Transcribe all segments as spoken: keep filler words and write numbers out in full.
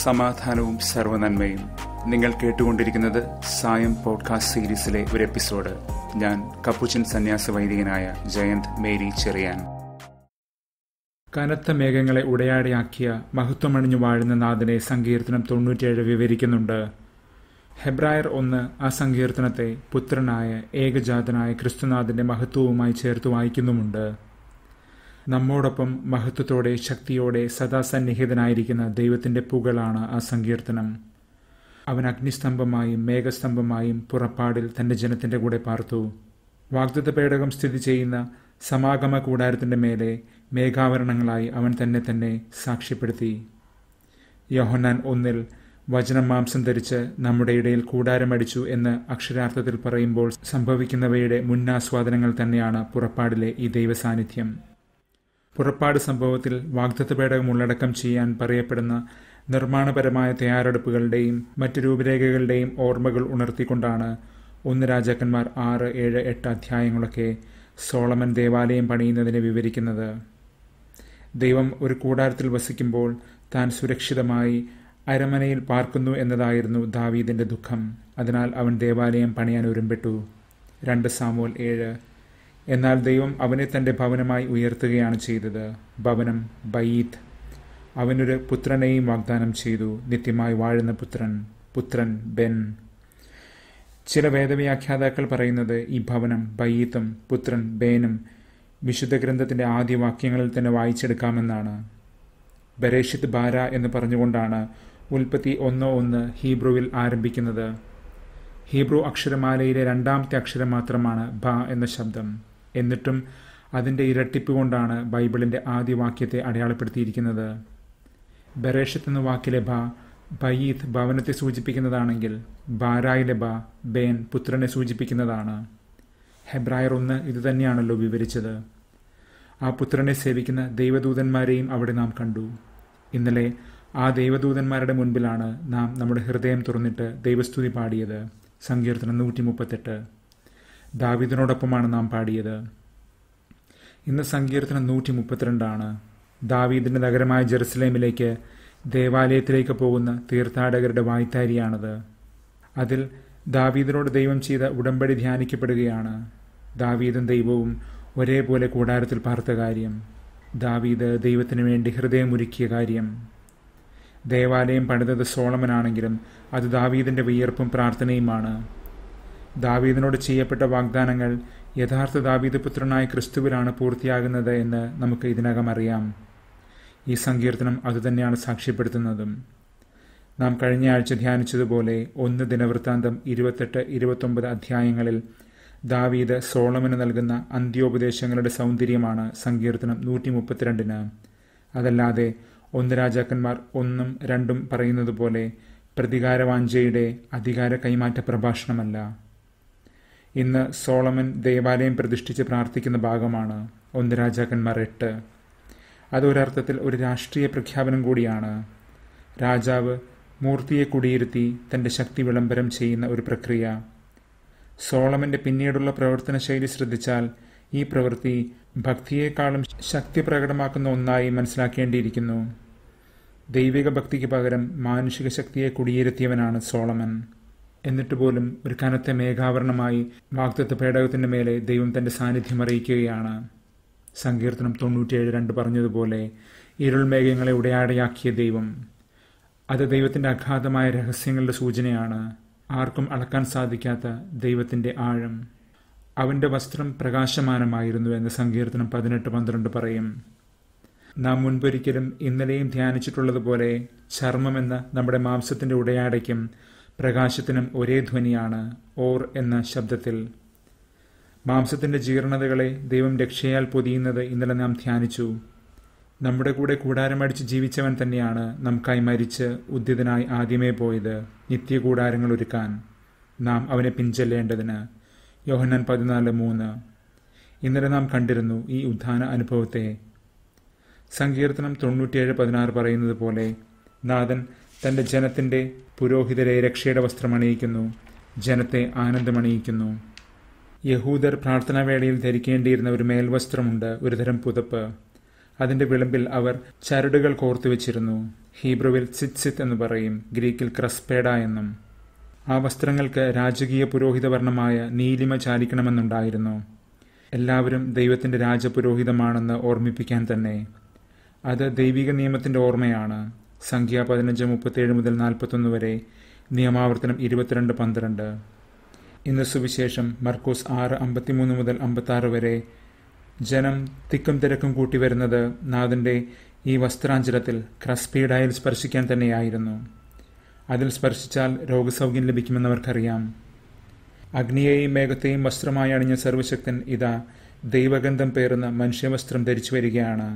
സമാധാനവും സർവ്വനന്മയും. നിങ്ങൾ കേട്ടുകൊണ്ടിരിക്കുന്നത് സായം പോഡ്കാസ്റ്റ് സീരീസിലെ ഒരു എപ്പിസോഡ്. ഞാൻ കപ്പുച്ചിൻ സന്യാസ വൈദികനായ ജയന്ത് മേരി ചെറിയാൻ. കനത്ത മേഘങ്ങളെ ഉടയാടയാക്കിയ മഹത്വമണിഞ്ഞു വാഴുന്ന നാഥനെ സങ്കീർത്തനം തൊണ്ണൂറ്റിയേഴ് വിവരിക്കുന്നുണ്ട്. ഹെബ്രായർ ഒന്ന് ആ സങ്കീർത്തനത്തെ പുത്രനായ ഏകജാതനായ ക്രിസ്തുനാഥന്റെ മഹത്വവുമായി ചേർത്ത് വായിക്കുന്നുമുണ്ട്. നമ്മോടൊപ്പം മഹത്വത്തോടെ ശക്തിയോടെ സദാ സന്നിഹിതനായിരിക്കുന്ന ദൈവത്തിന്റെ പുകഴാണ് ആ സങ്കീർത്തനം. അവൻ അഗ്നിസ്തംഭമായും മേഘസ്തംഭമായും പുറപ്പാടിൽ തന്റെ ജനത്തിന്റെ കൂടെ പാർത്തു. വാഗ്ദത്ത പേടകം സ്ഥിതി ചെയ്യുന്ന സമാഗമ കൂടാരത്തിന്റെ മേലെ മേഘാവരണങ്ങളായി അവൻ തന്നെ തന്നെ സാക്ഷ്യപ്പെടുത്തി. യോഹന്നാൻ ഒന്നിൽ വചനം മാംസം ധരിച്ച് നമ്മുടെ ഇടയിൽ കൂടാരമടിച്ചു എന്ന് അക്ഷരാർത്ഥത്തിൽ പറയുമ്പോൾ സംഭവിക്കുന്നവയുടെ മുന്നാസ്വാദനങ്ങൾ തന്നെയാണ് പുറപ്പാടിലെ ഈ ദൈവസാന്നിധ്യം. പുറപ്പാട് സംഭവത്തിൽ വാഗ്ദത്ത പേടകം ഉള്ളടക്കം ചെയ്യാൻ പറയപ്പെടുന്ന നിർമ്മാണപരമായ തയ്യാറെടുപ്പുകളുടെയും മറ്റ് രൂപരേഖകളുടെയും ഓർമ്മകൾ ഉണർത്തിക്കൊണ്ടാണ് ഒന്ന് രാജാക്കന്മാർ ആറ് ഏഴ് എട്ട് അധ്യായങ്ങളൊക്കെ സോളമൻ ദേവാലയം പണിയുന്നതിനെ വിവരിക്കുന്നത്. ദൈവം ഒരു കൂടാരത്തിൽ വസിക്കുമ്പോൾ താൻ സുരക്ഷിതമായി അരമനയിൽ പാർക്കുന്നു എന്നതായിരുന്നു ദാവീദിന്റെ ദുഃഖം. അതിനാൽ അവൻ ദേവാലയം പണിയാൻ ഒരുമ്പെട്ടു. രണ്ട് സാമുവേൽ ഏഴ്. എന്നാൽ ദൈവം അവനെ തന്റെ ഭവനമായി ഉയർത്തുകയാണ് ചെയ്തത്. ഭവനം ബയീത്ത്. അവനൊരു പുത്രനെയും വാഗ്ദാനം ചെയ്തു, നിത്യമായി വാഴുന്ന പുത്രൻ പുത്രൻ ബെൻ. ചില വേദവ്യാഖ്യാതാക്കൾ പറയുന്നത് ഈ ഭവനം ബയീത്തും പുത്രൻ ബേനും വിശുദ്ധ ഗ്രന്ഥത്തിന്റെ ആദ്യ വാക്യങ്ങളിൽ തന്നെ വായിച്ചെടുക്കാമെന്നാണ്. ബരേഷിത് ബാര എന്ന് പറഞ്ഞുകൊണ്ടാണ് ഉൽപ്പത്തി ഒന്ന് ഒന്ന് ഹീബ്രുവിൽ ആരംഭിക്കുന്നത്. ഹീബ്രു അക്ഷരമാലയിലെ രണ്ടാമത്തെ അക്ഷരം മാത്രമാണ് ബ എന്ന ശബ്ദം. എന്നിട്ടും അതിൻ്റെ ഇരട്ടിപ്പ് കൊണ്ടാണ് ബൈബിളിൻ്റെ ആദ്യ വാക്യത്തെ അടയാളപ്പെടുത്തിയിരിക്കുന്നത്. ബരേഷിത്ത് എന്ന വാക്കിലെ ബ ബയീത്ത് ഭവനത്തെ സൂചിപ്പിക്കുന്നതാണെങ്കിൽ ബാരായിലെ ബ ബേൻ പുത്രനെ സൂചിപ്പിക്കുന്നതാണ്. ഹെബ്രായർ ഒന്ന് ഇത് തന്നെയാണല്ലോ വിവരിച്ചത്. ആ പുത്രനെ സേവിക്കുന്ന ദൈവദൂതന്മാരെയും അവിടെ നാം കണ്ടു. ഇന്നലെ ആ ദൈവദൂതന്മാരുടെ മുൻപിലാണ് നാം നമ്മുടെ ഹൃദയം തുറന്നിട്ട് ദൈവസ്തുതി പാടിയത്. സങ്കീർത്തനം നൂറ്റി മുപ്പത്തെട്ട് ദാവീദിനോടൊപ്പമാണ് നാം പാടിയത്. ഇന്ന് സങ്കീർത്തനം നൂറ്റി മുപ്പത്തിരണ്ടാണ്. ദാവീദിൻ്റെ നഗരമായ ജെറുസലേമിലേക്ക് ദേവാലയത്തിലേക്ക് പോകുന്ന തീർത്ഥാടകരുടെ വായ്ത്താരിയാണത്. അതിൽ ദാവീദിനോട് ദൈവം ചെയ്ത ഉടമ്പടി ധ്യാനിക്കപ്പെടുകയാണ്. ദാവീദും ദൈവവും ഒരേപോലെ കൂടാരത്തിൽ പാർത്ത കാര്യം, ദാവീദ് ദൈവത്തിന് വേണ്ടി ഹൃദയമൊരുക്കിയ കാര്യം. ദേവാലയം പണിതത് സോളമനാണെങ്കിലും അത് ദാവീദിൻ്റെ വിയർപ്പും പ്രാർത്ഥനയുമാണ്. ദാവീദിനോട് ചെയ്യപ്പെട്ട വാഗ്ദാനങ്ങൾ യഥാർത്ഥ ദാവീദ് പുത്രനായ ക്രിസ്തുവിലാണ് പൂർത്തിയാകുന്നത് എന്ന് നമുക്ക് ഇതിനകം അറിയാം. ഈ സങ്കീർത്തനം അതുതന്നെയാണ് സാക്ഷ്യപ്പെടുത്തുന്നതും. നാം കഴിഞ്ഞ ആഴ്ച ധ്യാനിച്ചതുപോലെ ഒന്ന് ദിനവൃത്താന്തം ഇരുപത്തെട്ട് ഇരുപത്തൊമ്പത് അധ്യായങ്ങളിൽ ദാവീദ് സോളമന് നൽകുന്ന അന്ത്യോപദേശങ്ങളുടെ സൗന്ദര്യമാണ് സങ്കീർത്തനം നൂറ്റി മുപ്പത്തിരണ്ടിന്. അതല്ലാതെ ഒന്ന് രാജാക്കന്മാർ ഒന്നും രണ്ടും പറയുന്നത് പോലെ പ്രതികാരവാഞ്ചയുടെ അധികാര കൈമാറ്റ പ്രഭാഷണമല്ല. ഇന്ന് സോളമൻ ദേവാലയം പ്രതിഷ്ഠിച്ച് പ്രാർത്ഥിക്കുന്ന ഭാഗമാണ് ഒന്ന് രാജാക്കന്മാർ എട്ട്. അതൊരർത്ഥത്തിൽ ഒരു രാഷ്ട്രീയ പ്രഖ്യാപനം കൂടിയാണ്. രാജാവ് മൂർത്തിയെ കുടിയിരുത്തി തൻ്റെ ശക്തി വിളംബരം ചെയ്യുന്ന ഒരു പ്രക്രിയ. സോളമന്റെ പിന്നീടുള്ള പ്രവർത്തന ശൈലി ശ്രദ്ധിച്ചാൽ ഈ പ്രവൃത്തി ഭക്തിയേക്കാളും ശക്തി പ്രകടമാക്കുന്ന ഒന്നായി മനസ്സിലാക്കേണ്ടിയിരിക്കുന്നു. ദൈവിക ഭക്തിക്ക് പകരം മാനുഷിക ശക്തിയെ കുടിയിരുത്തിയവനാണ് സോളമൻ. എന്നിട്ട് പോലും ഒരു കനത്ത മേഘാവരണമായി വാഗ്ദത്ത പേടകത്തിന്റെ മേലെ ദൈവം തന്റെ സാന്നിധ്യം അറിയിക്കുകയാണ്. സങ്കീർത്തനം തൊണ്ണൂറ്റിയേഴ് രണ്ട് പറഞ്ഞതുപോലെ ഇരുൾമേഘങ്ങളെ ഉടയാടയാക്കിയ ദൈവം. അത് ദൈവത്തിന്റെ അഗാധമായ രഹസ്യങ്ങളുടെ സൂചനയാണ്. ആർക്കും അളക്കാൻ സാധിക്കാത്ത ദൈവത്തിൻ്റെ ആഴം. അവൻ്റെ വസ്ത്രം പ്രകാശമാനമായിരുന്നു എന്ന് സങ്കീർത്തനം പതിനെട്ട് പന്ത്രണ്ട് പറയും. നാം മുൻപൊരിക്കലും ഇന്നലെയും ധ്യാനിച്ചിട്ടുള്ളതുപോലെ ചർമ്മമെന്ന നമ്മുടെ മാംസത്തിൻ്റെ ഉടയാടയ്ക്കും പ്രകാശത്തിനും ഒരേ ധ്വനിയാണ്, ഓർ എന്ന ശബ്ദത്തിൽ. മാംസത്തിൻ്റെ ജീർണതകളെ ദൈവം രക്ഷയാൽ പൊതിയുന്നത് ഇന്നലെ നാം ധ്യാനിച്ചു. നമ്മുടെ കൂടെ കൂടാരമടിച്ച് ജീവിച്ചവൻ തന്നെയാണ് നമുക്കായി മരിച്ച് ഉദ്ധിതനായി ആദ്യമേ പോയത്, നിത്യ കൂടാരങ്ങൾ ഒരുക്കാൻ, നാം അവനെ പിൻചെല്ലേണ്ടതിന്. യോഹന്നാൻ പതിനാല് മൂന്ന്. ഇന്നലെ നാം കണ്ടിരുന്നു ഈ ഉദ്ധാന അനുഭവത്തെ. സങ്കീർത്തനം തൊണ്ണൂറ്റിയേഴ് പതിനാറ് പറയുന്നത് പോലെ നാഥൻ തൻ്റെ ജനത്തിൻ്റെ പുരോഹിതരെ രക്ഷയുടെ വസ്ത്രമണിയിക്കുന്നു, ജനത്തെ ആനന്ദമണിയിക്കുന്നു. യഹൂദർ പ്രാർത്ഥനാവേളയിൽ ധരിക്കേണ്ടിയിരുന്ന ഒരു മേൽവസ്ത്രമുണ്ട്, ഒരുതരം പുതപ്പ്. അതിന്റെ വിളിമ്പിൽ അവർ ചരടുകൾ കോർത്തുവെച്ചിരുന്നു. ഹീബ്രുവിൽ സിത്സിത്ത് എന്ന് പറയും, ഗ്രീക്കിൽ ക്രസ്പേഡ എന്നും. ആ വസ്ത്രങ്ങൾക്ക് രാജകീയ പുരോഹിതവർണമായ നീലിമ ചാലിക്കണമെന്നുണ്ടായിരുന്നു. എല്ലാവരും ദൈവത്തിൻ്റെ രാജപുരോഹിതമാണെന്ന് ഓർമ്മിപ്പിക്കാൻ തന്നെ. അത് ദൈവിക നിയമത്തിൻ്റെ ഓർമ്മയാണ്. സംഖ്യ പതിനഞ്ച് മുപ്പത്തേഴ് മുതൽ നാൽപ്പത്തൊന്ന് വരെ, നിയമാവർത്തനം ഇരുപത്തിരണ്ട് പന്ത്രണ്ട്. ഇന്ന് സുവിശേഷം മർക്കോസ് ആറ് അമ്പത്തിമൂന്ന് മുതൽ അമ്പത്താറ് വരെ. ജനം തിക്കും തിരക്കും കൂട്ടി വരുന്നത് നാഥൻ്റെ ഈ വസ്ത്രാഞ്ചലത്തിൽ ക്രസ്പീഡായിൽ സ്പർശിക്കാൻ തന്നെയായിരുന്നു. അതിൽ സ്പർശിച്ചാൽ രോഗസൗഖ്യം ലഭിക്കുമെന്നവർക്കറിയാം. അഗ്നിയെയും മേഘത്തെയും വസ്ത്രമായി അണിഞ്ഞ സർവശക്തൻ ഇതാ ദൈവഗന്ധം പേറുന്ന മനുഷ്യവസ്ത്രം ധരിച്ചു വരികയാണ്.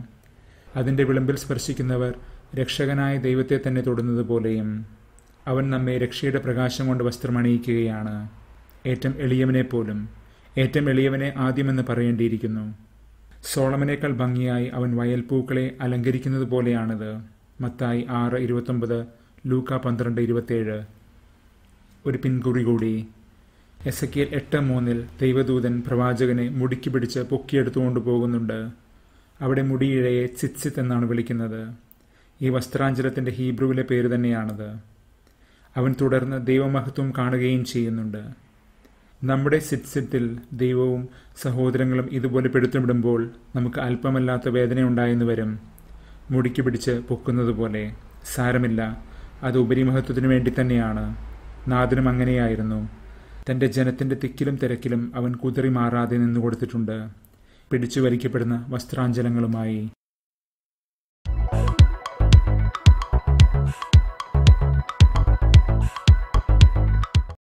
അതിൻ്റെ വിളിമ്പിൽ സ്പർശിക്കുന്നവർ രക്ഷകനായ ദൈവത്തെ തന്നെ തൊടുന്നത് പോലെയും അവൻ നമ്മെ രക്ഷയുടെ പ്രകാശം കൊണ്ട് വസ്ത്രമണിയിക്കുകയാണ്. ഏറ്റവും എളിയവനെ പോലും, ഏറ്റവും എളിയവനെ ആദ്യമെന്ന് പറയേണ്ടിയിരിക്കുന്നു. സോളമനേക്കാൾ ഭംഗിയായി അവൻ വയൽപ്പൂക്കളെ അലങ്കരിക്കുന്നത് പോലെയാണിത്. മത്തായി ആറ് ഇരുപത്തൊമ്പത്, ലൂക്ക പന്ത്രണ്ട് ഇരുപത്തേഴ്. ഒരു പിൻകുറി കൂടി. എസക്കിയൽ എട്ട് മൂന്നിൽ ദൈവദൂതൻ പ്രവാചകനെ മുടിക്ക് പിടിച്ച് പൊക്കിയെടുത്തുകൊണ്ട് പോകുന്നുണ്ട്. അവിടെ മുടിയിഴയെ സിത്സിത്ത് എന്നാണ് വിളിക്കുന്നത്. ഈ വസ്ത്രാഞ്ചലത്തിൻ്റെ ഹീബ്രുവിലെ പേര് തന്നെയാണത്. അവൻ തുടർന്ന് ദൈവമഹത്വം കാണുകയും ചെയ്യുന്നുണ്ട്. നമ്മുടെ സിത്സിത്തിൽ ദൈവവും സഹോദരങ്ങളും ഇതുപോലെ പെടുത്തുവിടുമ്പോൾ നമുക്ക് അല്പമല്ലാത്ത വേദനയുണ്ടായെന്ന് വരും. മുടിക്ക് പിടിച്ച് പൊക്കുന്നത് പോലെ. സാരമില്ല, അത് ഉപരിമഹത്വത്തിനു വേണ്ടി തന്നെയാണ്. നാഥനും അങ്ങനെയായിരുന്നു. തൻ്റെ ജനത്തിൻ്റെ തിക്കിലും തിരക്കിലും അവൻ കുതറി മാറാതെ നിന്നുകൊടുത്തിട്ടുണ്ട്, പിടിച്ചു വലിക്കപ്പെടുന്ന വസ്ത്രാഞ്ചലങ്ങളുമായി.